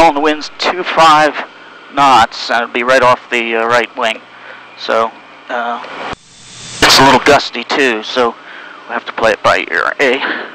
propellant winds 25 knots, and it'd be right off the right wing. So it's a little gusty too, so we'll have to play it by ear. A.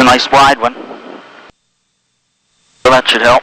A nice wide one, so that should help.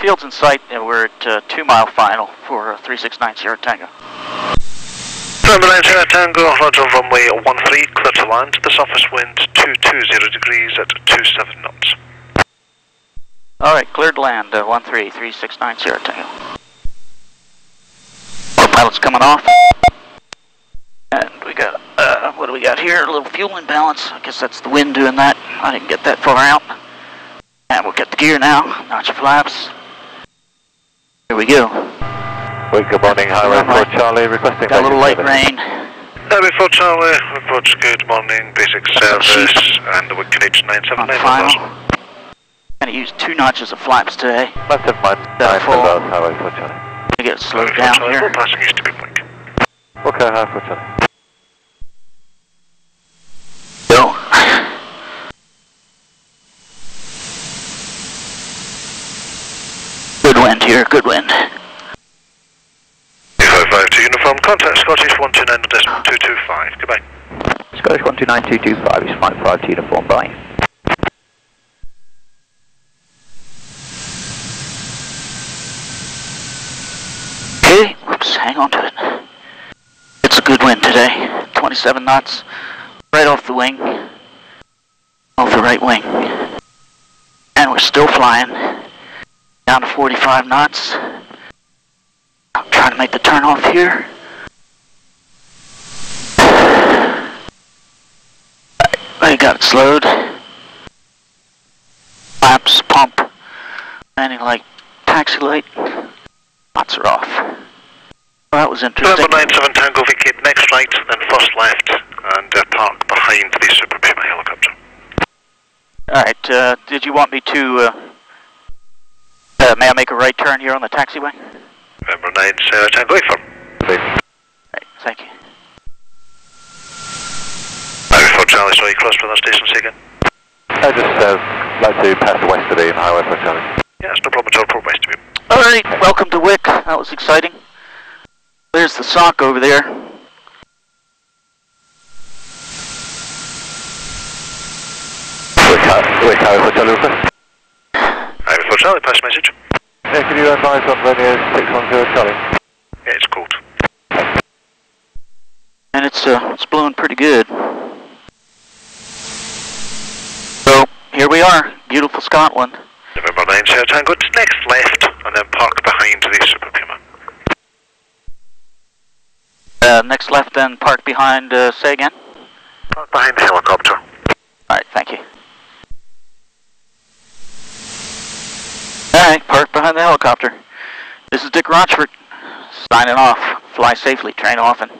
Field's in sight, and we're at 2 mile final for 369 Sierra Tango. 369 Sierra Tango, roger, runway 13, clear to land, the surface wind 220 degrees at 27 knots. Alright, cleared land, 13, 369 Sierra Tango. Pilot's coming off. And we got, what do we got here? A little fuel imbalance, I guess that's the wind doing that. I didn't get that far out. And we'll get the gear now, notch your flaps. Here we go. Wick, good morning, Highway 4 Charlie, requesting... Got a little light rain. Highway 4 Charlie, reports good morning, basic service, and the Wick H 979. Gonna use 2 notches of flaps today. Left of mine, Highway 4 Charlie. Gonna get it slowed down here. We're passing used to be Wick. Okay, Highway 4 Charlie. Here, good wind. 255 to uniform, contact Scottish 129 decimal 225, goodbye. Scottish 129 225 is flight 5 to uniform, bye. Okay, whoops, hang on to it. It's a good wind today, 27 knots, right off the wing, off the right wing. And we're still flying. Down to 45 knots. I'm trying to make the turn off here. I got it slowed. Flaps, pump, landing light, taxi light. Knots are off. Well, that was interesting. Number 97 Tango, vacate next right, then first left, and park behind the Super Puma helicopter. Alright, did you want me to... may I make a right turn here on the taxiway? Number 9, Sierra Tango, affirm. Right, thank you. Highway 4 Charlie, sorry, cross from that station, say again. I just like to pass west of the Highway 4 Charlie. Yeah, that's no problem at all, port west of you. Alright, okay. Welcome to Wick, that was exciting. There's the sock over there. Wick, Highway 4 Charlie, request. Highway 4 Charlie, pass message. Yeah, can you advise on radio 610 Charlie? Yeah, it's cold. And it's blowing pretty good. So, here we are, beautiful Scotland. November 9, Sierra Tango, next left, and then park behind the Super Puma. Next left, then park behind, say again? Park behind the helicopter. Alright, thank you. Alright, park behind the helicopter. This is Dick Rochfort, signing off. Fly safely, train often.